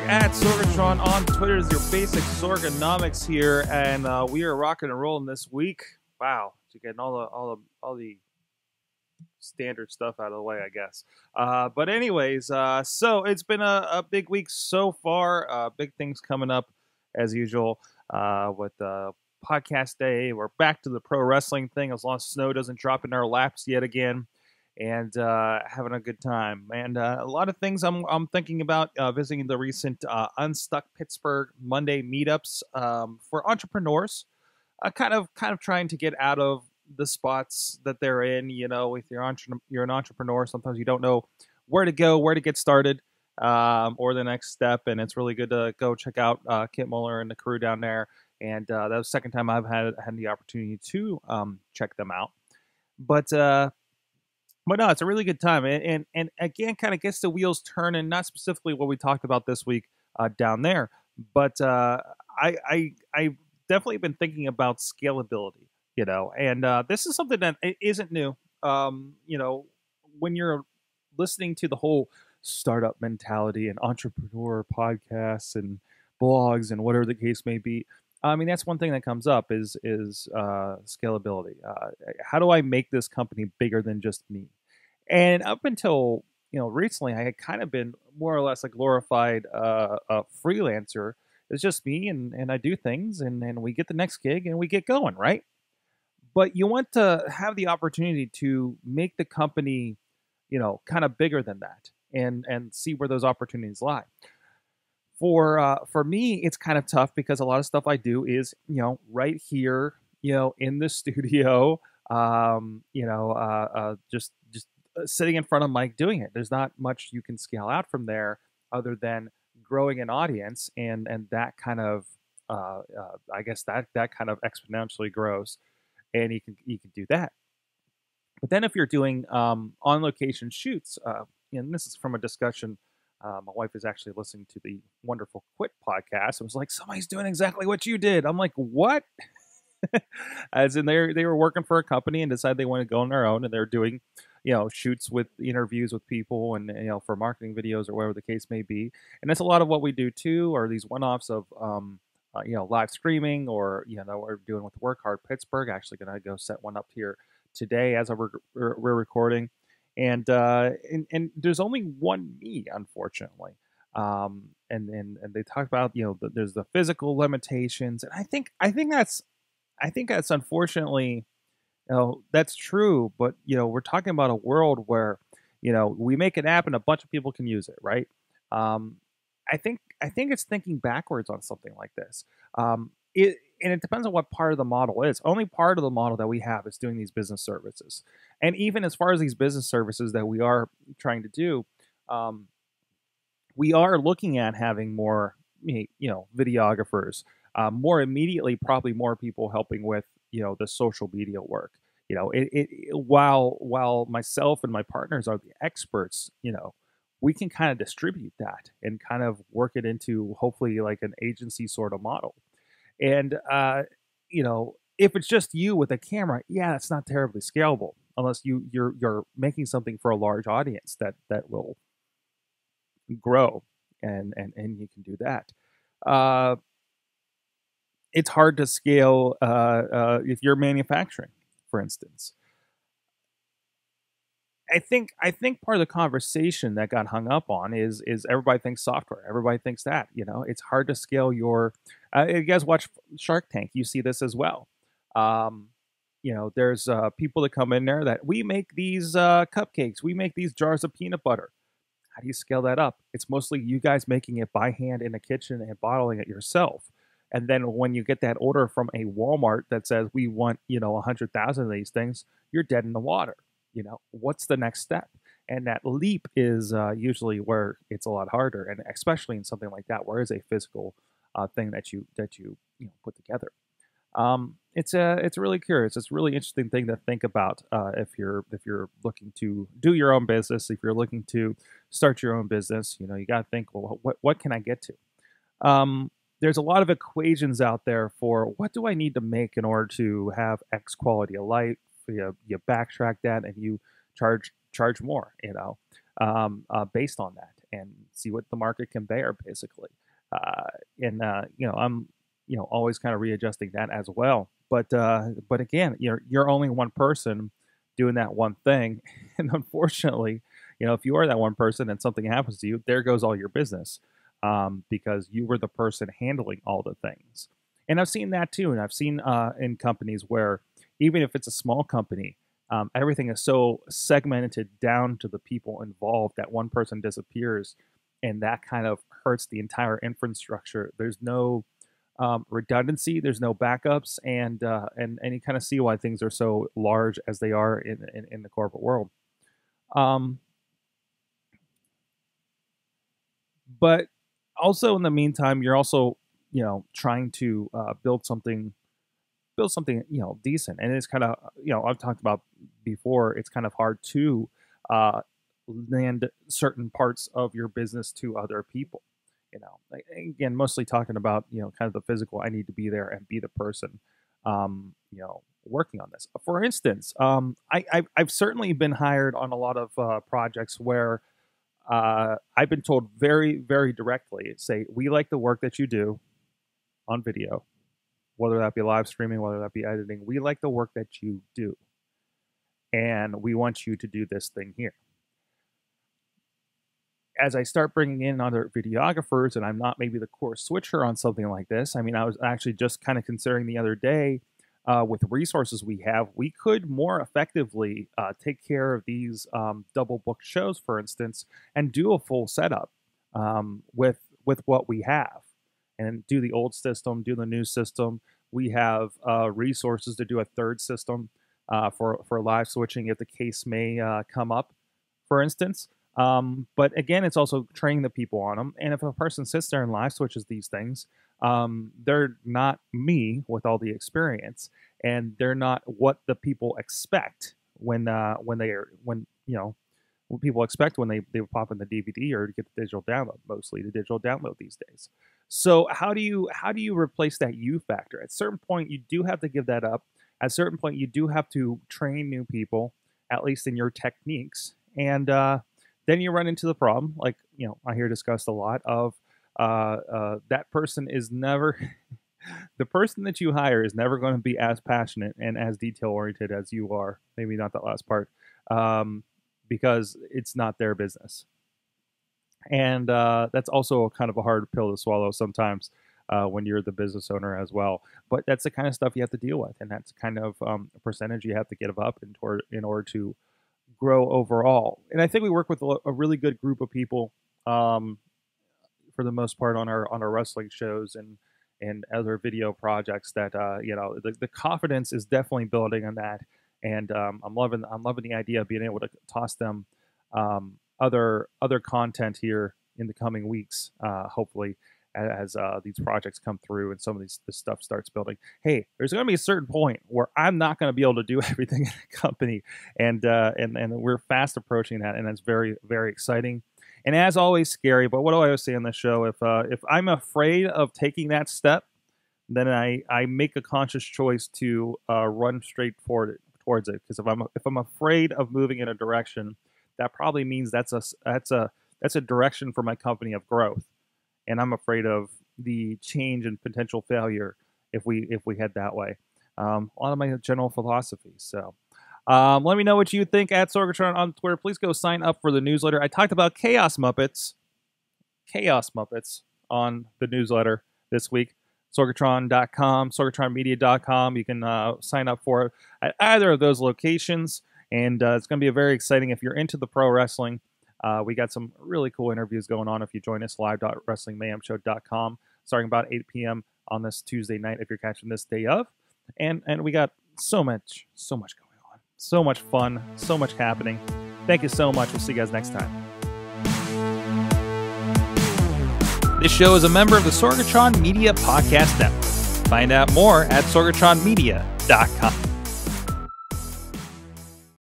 Pittsburgh at Sorgatron on Twitter is your basic Sorganomics here, and we are rocking and rolling this week. Wow, you're getting all the standard stuff out of the way, I guess. But anyways, so it's been a big week so far. Big things coming up as usual with podcast day. We're back to the pro wrestling thing as long as snow doesn't drop in our laps yet again. And having a good time, and a lot of things I'm thinking about visiting the recent Unstuck Pittsburgh Monday meetups for entrepreneurs, kind of trying to get out of the spots that they're in. You know, if you're an entrepreneur, sometimes you don't know where to go, where to get started, or the next step, and it's really good to go check out Kit Muller and the crew down there. And that was the second time I've had the opportunity to check them out, But no, it's a really good time, and again, kind of gets the wheels turning. Not specifically what we talked about this week down there, but I've definitely been thinking about scalability, you know. And this is something that isn't new. You know, when you're listening to the whole startup mentality and entrepreneur podcasts and blogs and whatever the case may be, I mean, that's one thing that comes up is scalability. How do I make this company bigger than just me? And up until, you know, recently, I had kind of been more or less a glorified freelancer. It's just me, and I do things, and we get the next gig, and we get going, right? But you want to have the opportunity to make the company, you know, kind of bigger than that, and see where those opportunities lie. For me, it's kind of tough because a lot of stuff I do is, you know, right here, you know, in the studio, you know, just sitting in front of a mic doing it. There's not much you can scale out from there other than growing an audience, and that kind of, I guess that kind of exponentially grows, and you can do that. But then if you're doing on location shoots, and this is from a discussion. My wife is actually listening to the wonderful Quit podcast. It was like, somebody's doing exactly what you did. I'm like, what? As in they were working for a company and decided they want to go on their own, and they're doing, you know, shoots with interviews with people and, you know, for marketing videos or whatever the case may be. And that's a lot of what we do too, are these one-offs of, you know, live streaming, or, you know, we're doing with Work Hard Pittsburgh. Actually going to go set one up here today as we're recording. And there's only one me, unfortunately. And they talk about, you know, there's the physical limitations, and I think that's unfortunately, you know, that's true. But, you know, we're talking about a world where, you know, we make an app and a bunch of people can use it, right? I think it's thinking backwards on something like this. And it depends on what part of the model is. Only part of the model that we have is doing these business services. And even as far as these business services that we are trying to do, we are looking at having more, you know, videographers, more immediately, probably more people helping with, you know, the social media work. You know, while myself and my partners are the experts, you know, we can kind of distribute that and kind of work it into hopefully like an agency sort of model. And, you know, if it's just you with a camera, yeah, that's not terribly scalable unless you're making something for a large audience that will grow, and you can do that. It's hard to scale, if you're manufacturing, for instance. I think part of the conversation that got hung up on is everybody thinks software. Everybody thinks that, you know, it's hard to scale your, you guys watch Shark Tank. You see this as well. You know, there's people that come in there that we make these cupcakes. We make these jars of peanut butter. How do you scale that up? It's mostly you guys making it by hand in the kitchen and bottling it yourself. And then when you get that order from a Walmart that says we want, you know, 100,000 of these things, you're dead in the water. You know, what's the next step? And that leap is usually where it's a lot harder, and especially in something like that, where is a physical thing that you know, put together. It's really curious. It's a really interesting thing to think about if you're looking to do your own business, if you're looking to start your own business. You know, you got to think, well, what can I get to? There's a lot of equations out there for what do I need to make in order to have X quality of life. You backtrack that and you charge more, you know, based on that. and see what the market can bear, basically. I'm, always kind of readjusting that as well. But again, you're only one person doing that one thing. And unfortunately, if you are that one person and something happens to you, there goes all your business, because you were the person handling all the things. And I've seen that too. And I've seen in companies where even if it's a small company, everything is so segmented down to the people involved that one person disappears, and that kind of hurts the entire infrastructure. There's no redundancy, there's no backups, and you kind of see why things are so large as they are in the corporate world. But also in the meantime, you're also trying to build something decent, and it's kind of I've talked about before, it's kind of hard to land certain parts of your business to other people. Again, mostly talking about kind of the physical. I need to be there and be the person working on this. For instance, I've certainly been hired on a lot of projects where I've been told very, very directly, say, we like the work that you do on video, whether that be live streaming, whether that be editing. We like the work that you do, and we want you to do this thing here. As I start bringing in other videographers, and I'm not maybe the core switcher on something like this. I mean, I was actually just kind of considering the other day, with the resources we have, we could more effectively take care of these double booked shows, for instance, and do a full setup with what we have, and do the old system, do the new system. We have resources to do a third system for live switching if the case may come up, for instance. But again, it's also training the people on them. And if a person sits there and live switches these things, they're not me with all the experience, and they're not what the people expect when people expect when they pop in the DVD or get the digital download, mostly the digital download these days. So how do you replace that you factor? At a certain point, you do have to give that up. At a certain point, you do have to train new people, at least in your techniques, and then you run into the problem, like I hear discussed a lot, of that person is never the person that you hire is never going to be as passionate and as detail oriented as you are. Maybe not that last part, because it's not their business, and that's also kind of a hard pill to swallow sometimes when you're the business owner as well. But that's the kind of stuff you have to deal with, and that's kind of a percentage you have to give up in order to grow overall. And I think we work with a really good group of people for the most part on our wrestling shows and other video projects that the confidence is definitely building on that. And I'm loving the idea of being able to toss them other content here in the coming weeks, hopefully, as these projects come through and some of this stuff starts building. Hey, there's going to be a certain point where I'm not going to be able to do everything in the company, and we're fast approaching that, and that's very, very exciting. And as always, scary. But what do I always say on this show? If I'm afraid of taking that step, then I make a conscious choice to run straight towards it. Because if I'm afraid of moving in a direction, that probably means that's a direction for my company of growth. And I'm afraid of the change and potential failure if we head that way. A lot of my general philosophy. So let me know what you think at Sorgatron on Twitter. Please go sign up for the newsletter. I talked about Chaos Muppets on the newsletter this week. Sorgatron.com, SorgatronMedia.com. You can sign up for it at either of those locations. And it's going to be very exciting if you're into the pro wrestling. We got some really cool interviews going on if you join us live.wrestlingmayhemshow.com starting about 8 p.m. on this Tuesday night if you're catching this day of. And we got so much going on. So much fun. So much happening. Thank you so much. We'll see you guys next time. This show is a member of the Sorgatron Media Podcast Network. Find out more at sorgatronmedia.com.